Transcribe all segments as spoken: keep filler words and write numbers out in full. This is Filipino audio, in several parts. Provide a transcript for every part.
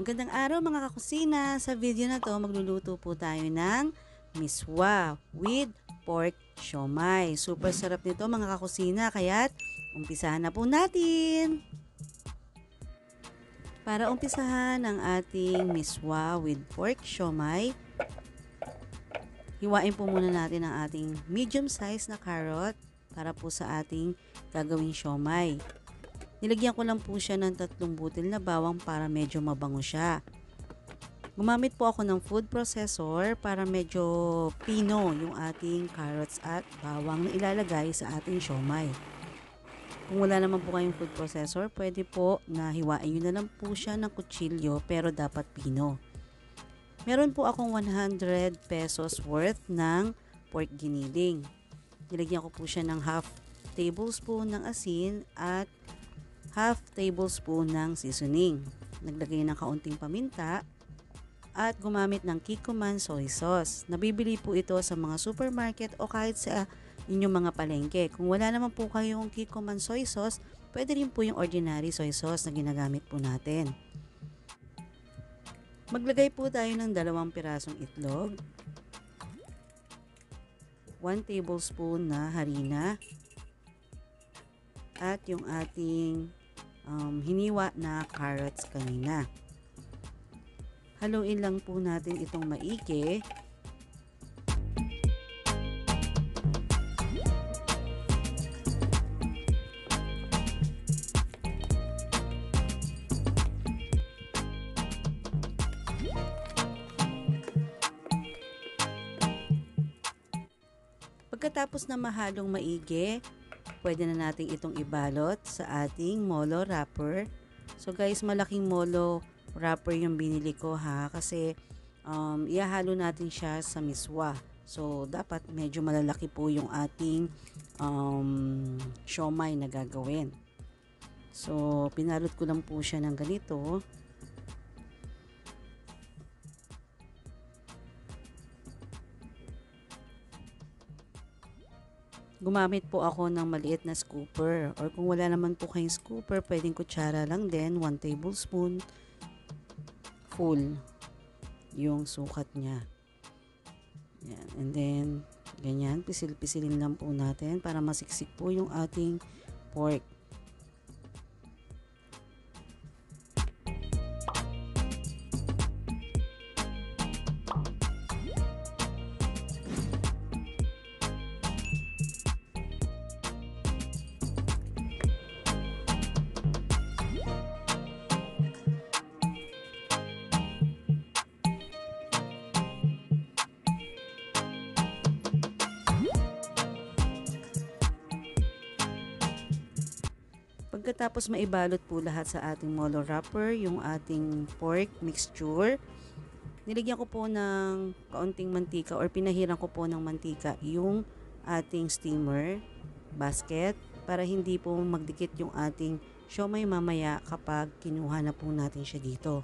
Magandang araw mga kakusina! Sa video na to, magluluto po tayo ng miswa with pork siomai. Super sarap nito mga kakusina, kaya't umpisahan na po natin! Para umpisahan ang ating miswa with pork siomai, hiwain po muna natin ang ating medium size na carrot para po sa ating gagawing siomai. Nilagyan ko lang po siya ng tatlong butil na bawang para medyo mabango siya. Gumamit po ako ng food processor para medyo pino yung ating carrots at bawang na ilalagay sa ating siomai. Kung wala naman po kayong food processor, pwede po na hiwain nyo na lang po siya ng kutsilyo pero dapat pino. Meron po akong one hundred pesos worth ng pork giniling. Nilagyan ko po siya ng half tablespoon ng asin at half tablespoon ng seasoning. Naglagay ng kaunting paminta at gumamit ng Kikkoman soy sauce. Nabibili po ito sa mga supermarket o kahit sa inyong mga palengke. Kung wala naman po kayong Kikkoman soy sauce, pwede rin po yung ordinary soy sauce na ginagamit po natin. Maglagay po tayo ng dalawang pirasong itlog, one tablespoon na harina at yung ating Um, hiniwa na carrots kanina. Haluin lang po natin itong maigi. Pagkatapos na mahalong maigi, pwede na natin itong ibalot sa ating Molo wrapper. So guys, malaking Molo wrapper yung binili ko ha, kasi um, ihahalo natin siya sa miswa. So dapat medyo malalaki po yung ating um, siomai na gagawin. So pinalot ko lang po siya ng ganito. Gumamit po ako ng maliit na scooper, or kung wala naman po kayong scooper, pwedeng kutsara lang din, one tablespoon full yung sukat niya. Yan. And then, ganyan, pisil-pisilin lang po natin para masiksik po yung ating pork. Pagkatapos maibalot po lahat sa ating Molo wrapper yung ating pork mixture, nilagyan ko po ng kaunting mantika or pinahiran ko po ng mantika yung ating steamer basket para hindi po magdikit yung ating siomai mamaya kapag kinuha na po natin siya dito.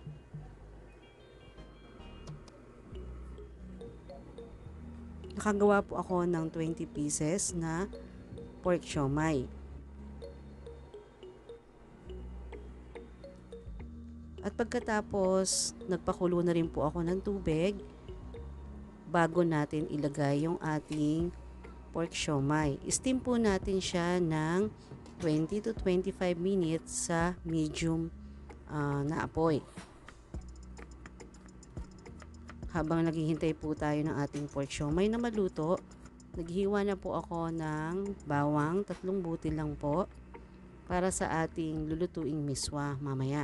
Nakagawa po ako ng twenty pieces na pork siomai. At pagkatapos, nagpakulo na rin po ako ng tubig bago natin ilagay yung ating pork siomai. Steam po natin siya ng twenty to twenty-five minutes sa medium uh, na apoy. Habang naghihintay po tayo ng ating pork siomai na maluto, naghiwa na po ako ng bawang, tatlong butil lang po, para sa ating lulutuing miswa mamaya.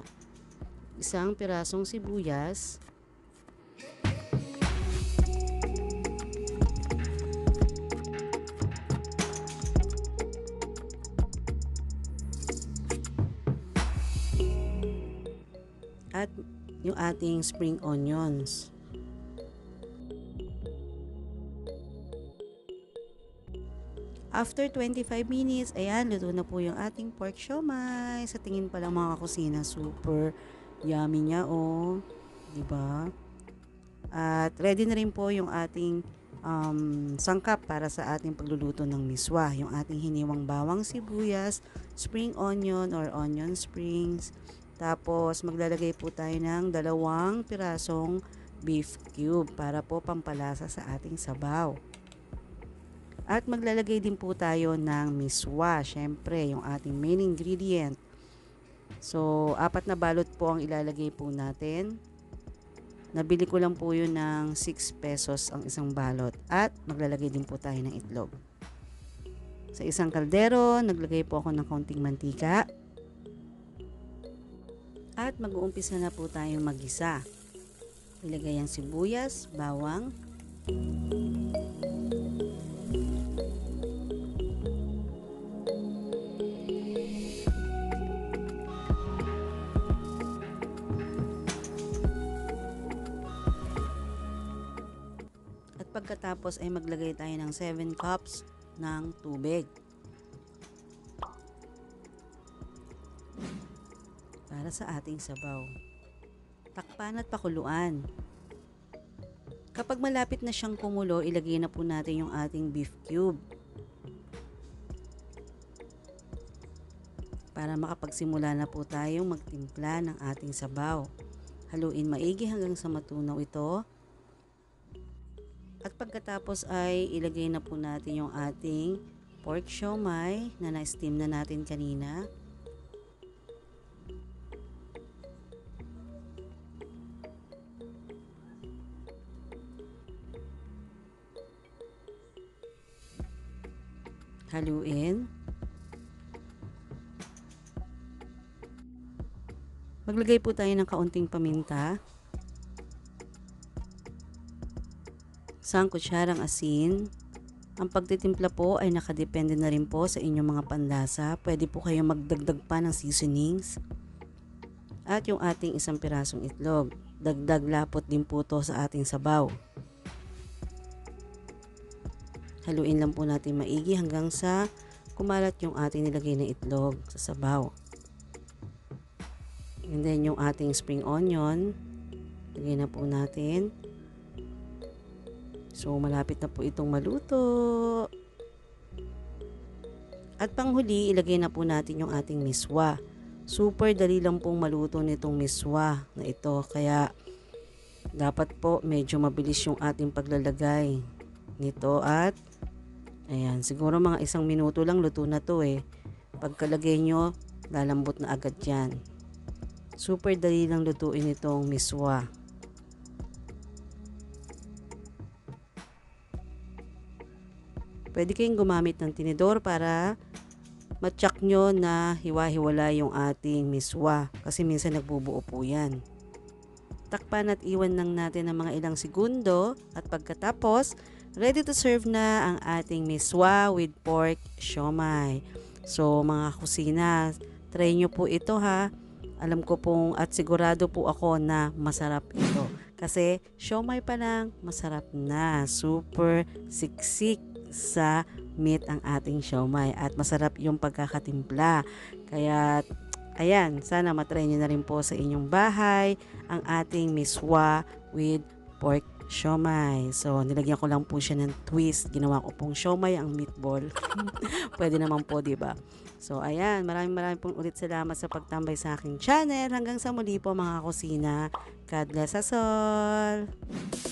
Isang pirasong sibuyas, at yung ating spring onions. After twenty-five minutes, ayan, luto na po yung ating pork siomai. Sa tingin pa lang mga kakusina, super yummy niya, oh, di ba? At ready na rin po yung ating um, sangkap para sa ating pagluluto ng miswa. Yung ating hiniwang bawang, sibuyas, spring onion or onion springs, Tapos maglalagay po tayo ng dalawang pirasong beef cube para po pampalasa sa ating sabaw. At maglalagay din po tayo ng miswa, syempre yung ating main ingredient. So apat na balot po ang ilalagay po natin. Nabili ko lang po yun ng six pesos ang isang balot. At maglalagay din po tayo ng itlog. Sa isang kaldero, naglagay po ako ng kaunting mantika. At mag-uumpisa na po tayong mag-isa. Ilagay ang sibuyas, bawang. At pagkatapos ay maglagay tayo ng seven cups ng tubig. Para sa ating sabaw. Takpan at pakuluan. Kapag malapit na siyang kumulo, ilagay na po natin yung ating beef cube. Para makapagsimula na po tayong magtimpla ng ating sabaw. Haluin maigi hanggang sa matunaw ito. At pagkatapos ay ilagay na po natin yung ating pork siomai na na-steam na natin kanina. Haluin. Maglagay po tayo ng kaunting paminta. Isang kutsarang asin. Ang pagtitimpla po ay nakadepende na rin po sa inyong mga panlasa. Pwede po kayong magdagdag pa ng seasonings. At yung ating isang pirasong itlog. Dagdag lapot din po to sa ating sabaw. Haluin lang po natin maigi hanggang sa kumalat yung ating nilagay na itlog sa sabaw. And then yung ating spring onion, lagay na po natin. So malapit na po itong maluto. At panghuli, ilagay na po natin yung ating miswa. Super dali lang pong maluto nitong miswa na ito. Kaya dapat po medyo mabilis yung ating paglalagay nito at ayan, siguro mga isang minuto lang luto na to eh. Pagkalagay nyo, lalambot na agad yan. Super dali lang lutuin itong miswa. Pwede kayong gumamit ng tinidor para matsak nyo na hiwa-hiwala yung ating miswa. Kasi minsan nagbubuo po yan. Takpan at iwan lang natin ng mga ilang segundo at pagkatapos, ready to serve na ang ating miswa with pork siomai. So mga kusina, try nyo po ito ha. Alam ko pong at sigurado po ako na masarap ito. Kasi siomai pa lang, masarap na. Super siksik sa meat ang ating siomai. At masarap yung pagkakatimpla. Kaya ayan, sana matry nyo na rin po sa inyong bahay ang ating miswa with pork siomai. So, nilagyan ko lang po siya ng twist. Ginawa ko pong siomai ang meatball. Pwede naman po, diba? So, ayan. Maraming maraming pong ulit salamat sa pagtambay sa aking channel. Hanggang sa muli po, mga kusina. God bless us all!